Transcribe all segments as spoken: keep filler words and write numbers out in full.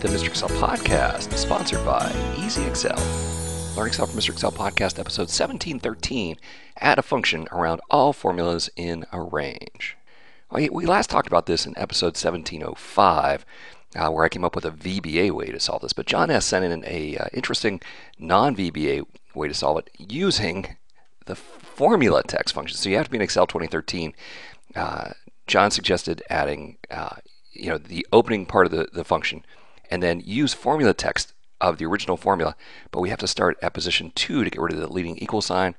The Mister Excel Podcast is sponsored by Easy-X L. Learn Excel from Mister Excel Podcast, episode seventeen thirteen, add a function around all formulas in a range. We last talked about this in episode seventeen oh five, uh, where I came up with a V B A way to solve this, but John S. sent in an uh, interesting non-V B A way to solve it using the formula text function. So you have to be in Excel twenty thirteen. Uh, John suggested adding uh, you know, the opening part of the, the function, and then use formula text of the original formula, but we have to start at position two to get rid of the leading equal sign,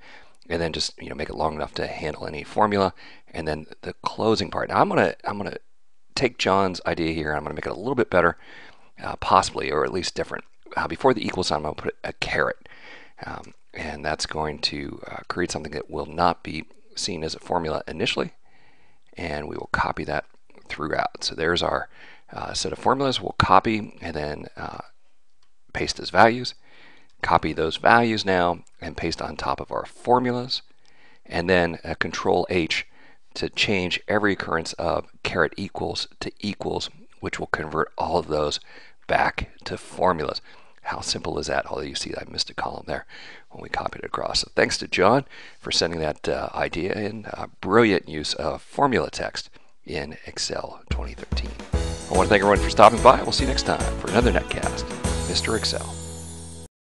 and then just you know make it long enough to handle any formula, and then the closing part. Now I'm gonna I'm gonna take John's idea here, and I'm gonna make it a little bit better, uh, possibly, or at least different. Uh, before the equal sign, I'm gonna put a caret, um, and that's going to uh, create something that will not be seen as a formula initially, and we will copy that throughout. So there's our Uh, set of formulas. We'll copy and then uh, paste as values. Copy those values now and paste on top of our formulas, and then a Control H to change every occurrence of caret equals to equals, which will convert all of those back to formulas. How simple is that? Although you see I missed a column there when we copied it across. So thanks to John for sending that uh, idea in. Uh, brilliant use of formula text in Excel twenty thirteen. I want to thank everyone for stopping by. We'll see you next time for another netcast, Mister Excel.